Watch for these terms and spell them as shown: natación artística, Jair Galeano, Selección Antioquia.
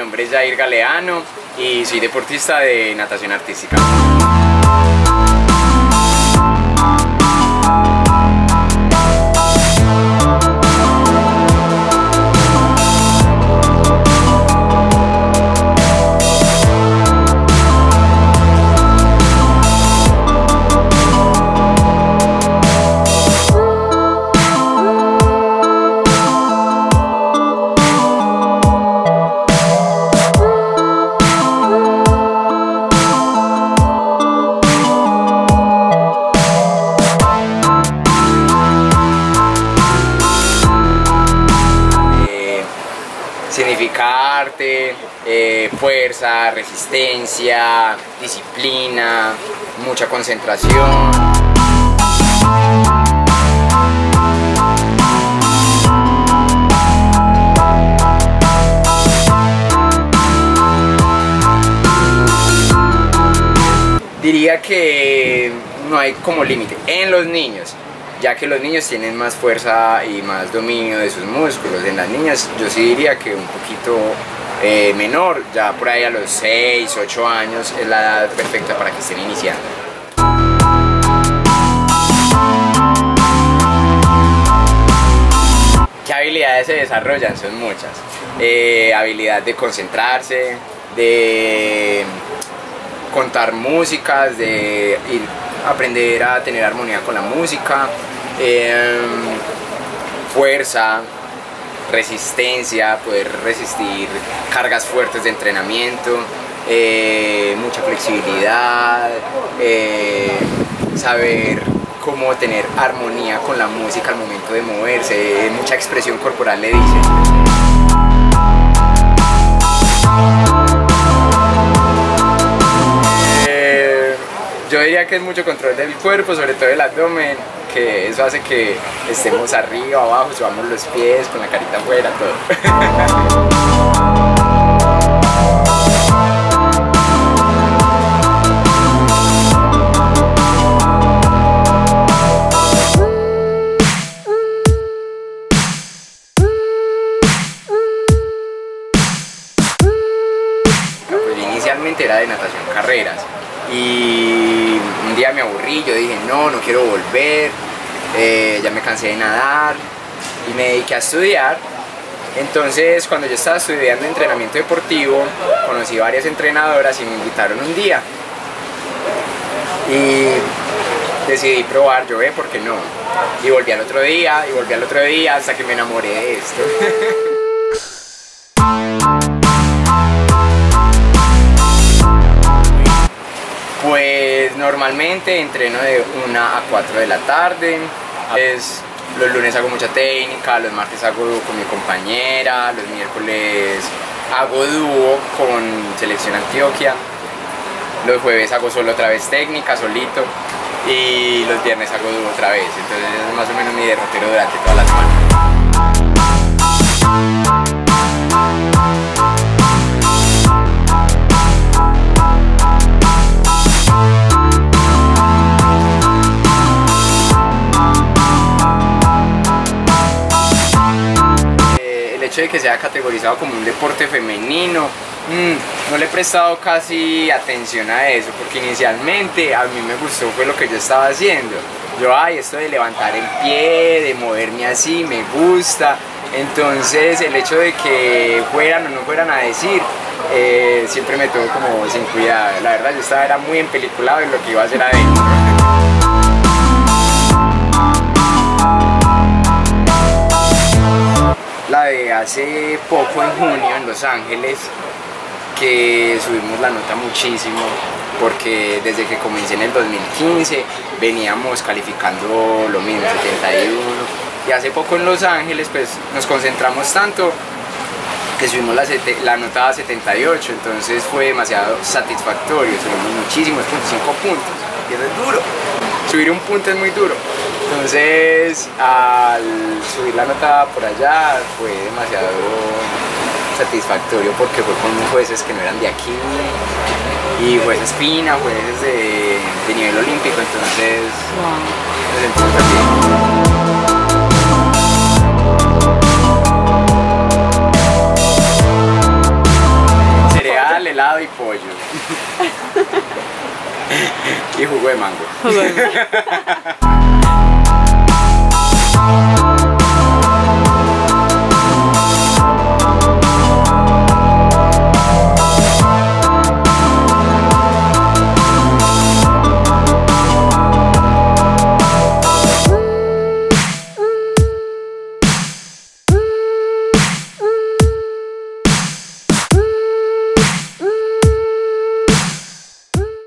nombre es Jair Galeano y soy deportista de natación artística. Significa arte, fuerza, resistencia, disciplina, mucha concentración. Diría que no hay como límite en los niños, ya que los niños tienen más fuerza y más dominio de sus músculos. En las niñas yo sí diría que un poquito menor, ya por ahí a los 6, 8 años es la edad perfecta para que estén iniciando. ¿Qué habilidades se desarrollan? Son muchas. Habilidad de concentrarse, de contar músicas, de aprender a tener armonía con la música, fuerza, resistencia, poder resistir cargas fuertes de entrenamiento, mucha flexibilidad, saber cómo tener armonía con la música al momento de moverse, mucha expresión corporal le dicen. Yo diría que es mucho control del cuerpo, sobre todo el abdomen, que eso hace que estemos arriba, abajo, subamos los pies, con la carita afuera, todo. Pues inicialmente era de natación carreras. Y un día me aburrí, yo dije no quiero volver, ya me cansé de nadar y me dediqué a estudiar. Entonces cuando yo estaba estudiando entrenamiento deportivo conocí varias entrenadoras y me invitaron un día y decidí probar, yo ¿por qué no? Y volví al otro día y volví al otro día hasta que me enamoré de esto. Pues normalmente entreno de 1 a 4 de la tarde. Los lunes hago mucha técnica, los martes hago dúo con mi compañera, los miércoles hago dúo con Selección Antioquia, los jueves hago solo otra vez técnica, solito, y los viernes hago dúo otra vez. Entonces es más o menos mi derrotero durante toda la semana. De que sea categorizado como un deporte femenino, no le he prestado casi atención a eso, porque inicialmente a mí me gustó fue lo que yo estaba haciendo. Yo, esto de levantar el pie, de moverme así, me gusta. Entonces el hecho de que fueran o no fueran a decir, siempre me tuvo como sin cuidado. La verdad yo estaba era muy empeliculado en lo que iba a hacer adentro. La de hace poco en junio en Los Ángeles, que subimos la nota muchísimo porque desde que comencé en el 2015 veníamos calificando lo mismo, 71, y hace poco en Los Ángeles pues nos concentramos tanto que subimos la nota a 78, entonces fue demasiado satisfactorio, subimos muchísimos puntos, 5 puntos, y eso es duro, subir un punto es muy duro. Entonces, al subir la nota por allá fue demasiado satisfactorio porque fue con jueces que no eran de aquí y jueces fina, jueces de nivel olímpico, entonces me sentí muy bien. pollo y jugo de mango.